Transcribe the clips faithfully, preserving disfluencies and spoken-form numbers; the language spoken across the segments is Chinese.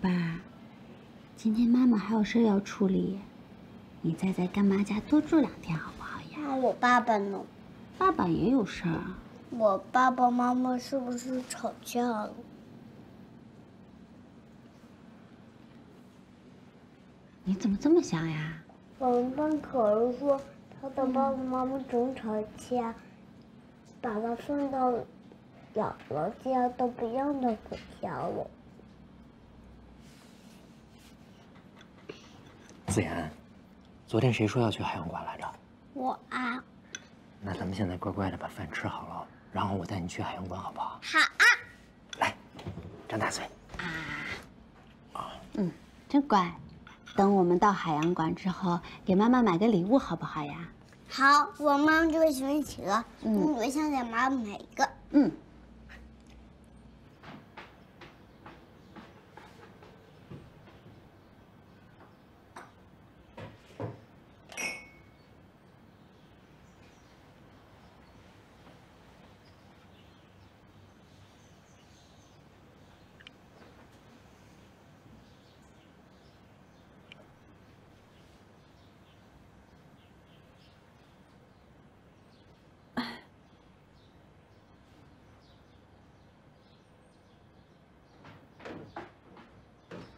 吧，今天妈妈还有事要处理，你再在干妈家多住两天好不好呀？那我爸爸呢？爸爸也有事儿。我爸爸妈妈是不是吵架了？ 你怎么这么想呀？嗯，跟可儿说，他的爸爸妈妈总吵架，把他送到姥姥家都不让他回家了。子妍，昨天谁说要去海洋馆来着？我啊。那咱们现在乖乖的把饭吃好了，然后我带你去海洋馆，好不好？好啊。来，张大嘴。啊。啊。嗯，真乖。 等我们到海洋馆之后，给妈妈买个礼物好不好呀？好，我妈妈就会喜欢企鹅。嗯，我想给妈妈买一个。嗯。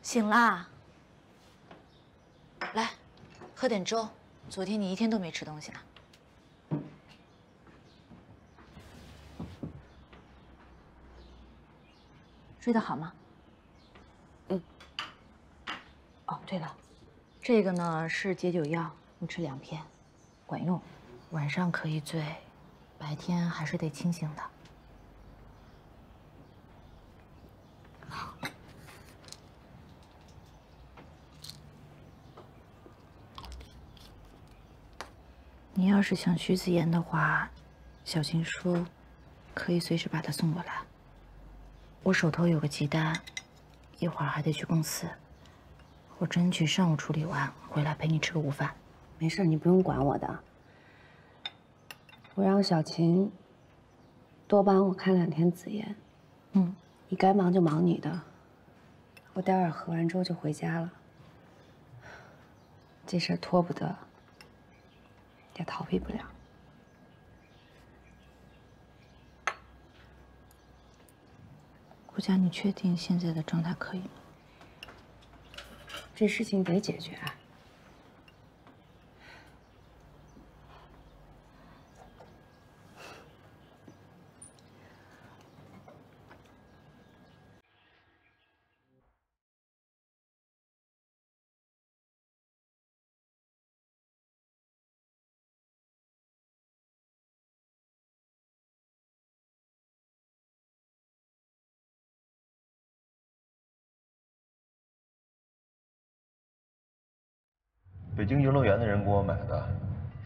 醒啦，来，喝点粥。昨天你一天都没吃东西呢。睡得好吗？嗯。哦，对了，这个呢是解酒药，你吃两片，管用。晚上可以醉，白天还是得清醒的。 你要是想徐子言的话，小琴说，可以随时把他送过来。我手头有个急单，一会儿还得去公司，我争取上午处理完回来陪你吃个午饭。没事，你不用管我的。我让小琴多帮我看两天子言。嗯，你该忙就忙你的，我待会儿喝完粥就回家了。这事儿拖不得。 也逃避不了。顾佳，你确定现在的状态可以吗？这事情得解决啊。北京游乐园的人给我买的，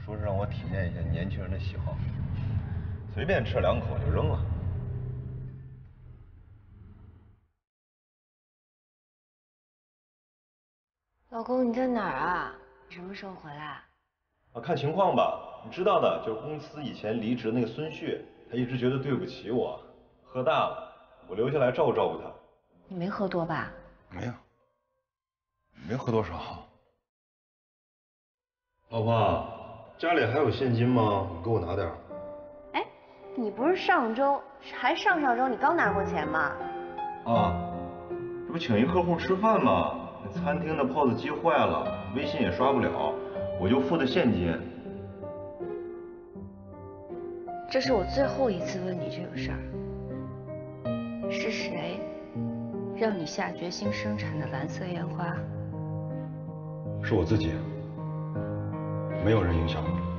说是让我体验一下年轻人的喜好，随便吃两口就扔了。老公，你在哪儿啊？你什么时候回来？啊，看情况吧。你知道的，就是公司以前离职那个孙旭，他一直觉得对不起我，喝大了，我留下来照顾照顾他。你没喝多吧？没有，没喝多少。 老婆，家里还有现金吗？你给我拿点。哎，你不是上周还上上周你刚拿过钱吗？啊，这不请一客户吃饭吗？那餐厅的 P O S 机坏了，微信也刷不了，我就付的现金。这是我最后一次问你这个事儿，是谁让你下决心生产的蓝色烟花？是我自己。 没有人影响我。